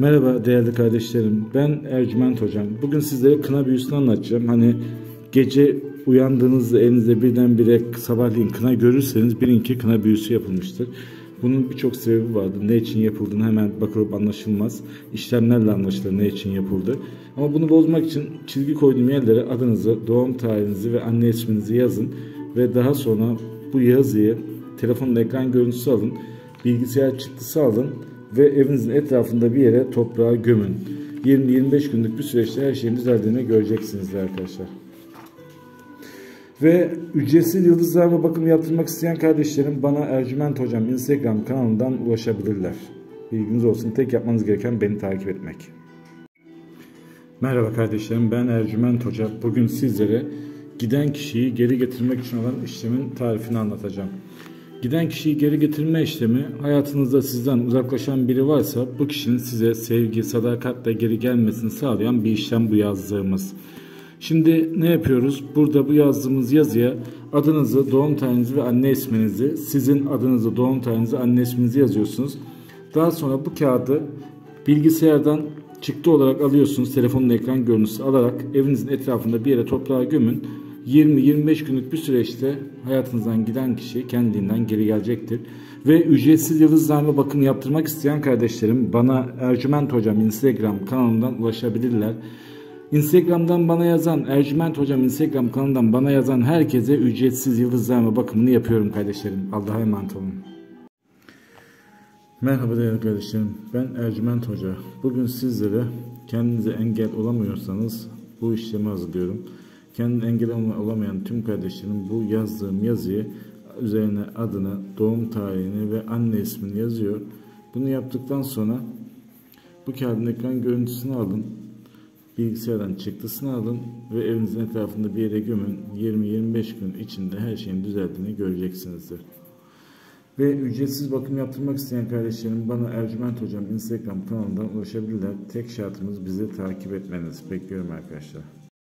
Merhaba değerli kardeşlerim, ben Ercüment Hocam. Bugün sizlere kına büyüsünü anlatacağım. Hani gece uyandığınızda elinizde birdenbire sabahleyin kına görürseniz bilin ki kına büyüsü yapılmıştır. Bunun birçok sebebi vardı. Ne için yapıldığını hemen bakılıp anlaşılmaz. İşlemlerle anlaşılır ne için yapıldı. Ama bunu bozmak için çizgi koyduğum yerlere adınızı, doğum tarihinizi ve anne isminizi yazın. Ve daha sonra bu yazıyı telefonun ekran görüntüsü alın, bilgisayar çıktısı alın ve evinizin etrafında bir yere toprağa gömün. 20-25 günlük bir süreçte her şeyin düzeldiğini göreceksiniz arkadaşlar. Ve ücretsiz yıldız zarfı bakımı yaptırmak isteyen kardeşlerim bana Ercüment Hocam Instagram kanalından ulaşabilirler. Bilginiz olsun, tek yapmanız gereken beni takip etmek. Merhaba kardeşlerim, ben Ercüment Hoca. Bugün sizlere giden kişiyi geri getirmek için olan işlemin tarifini anlatacağım. Giden kişiyi geri getirme işlemi, hayatınızda sizden uzaklaşan biri varsa bu kişinin size sevgi, sadakatle geri gelmesini sağlayan bir işlem bu yazdığımız. Şimdi ne yapıyoruz? Burada bu yazdığımız yazıya adınızı, doğum tarihinizi ve anne isminizi, sizin adınızı, doğum tarihinizi, anne isminizi yazıyorsunuz. Daha sonra bu kağıdı bilgisayardan çıktı olarak alıyorsunuz. Telefonun ekran görüntüsü alarak evinizin etrafında bir yere toprağa gömün. 20-25 günlük bir süreçte hayatınızdan giden kişi kendinden geri gelecektir. Ve ücretsiz yıldız zarfı bakımı yaptırmak isteyen kardeşlerim bana Ercüment Hocam Instagram kanalından ulaşabilirler. Instagram'dan bana yazan, Ercüment Hocam Instagram kanalından bana yazan herkese ücretsiz yıldız zarfı bakımını yapıyorum kardeşlerim. Allah'a emanet olun. Merhaba değerli kardeşlerim, ben Ercüment Hoca. Bugün sizlere kendinize engel olamıyorsanız bu işlemi hazırlıyorum. Kendine engel olamayan tüm kardeşlerim bu yazdığım yazıyı üzerine adını, doğum tarihini ve anne ismini yazıyor. Bunu yaptıktan sonra bu kağıdın ekran görüntüsünü alın, bilgisayardan çıktısını alın ve evinizin etrafında bir yere gömün. 20-25 gün içinde her şeyin düzeldiğini göreceksinizdir. Ve ücretsiz bakım yaptırmak isteyen kardeşlerim bana Ercüment Hocam Instagram kanalından ulaşabilirler. Tek şartımız bizi takip etmeniz. Bekliyorum arkadaşlar.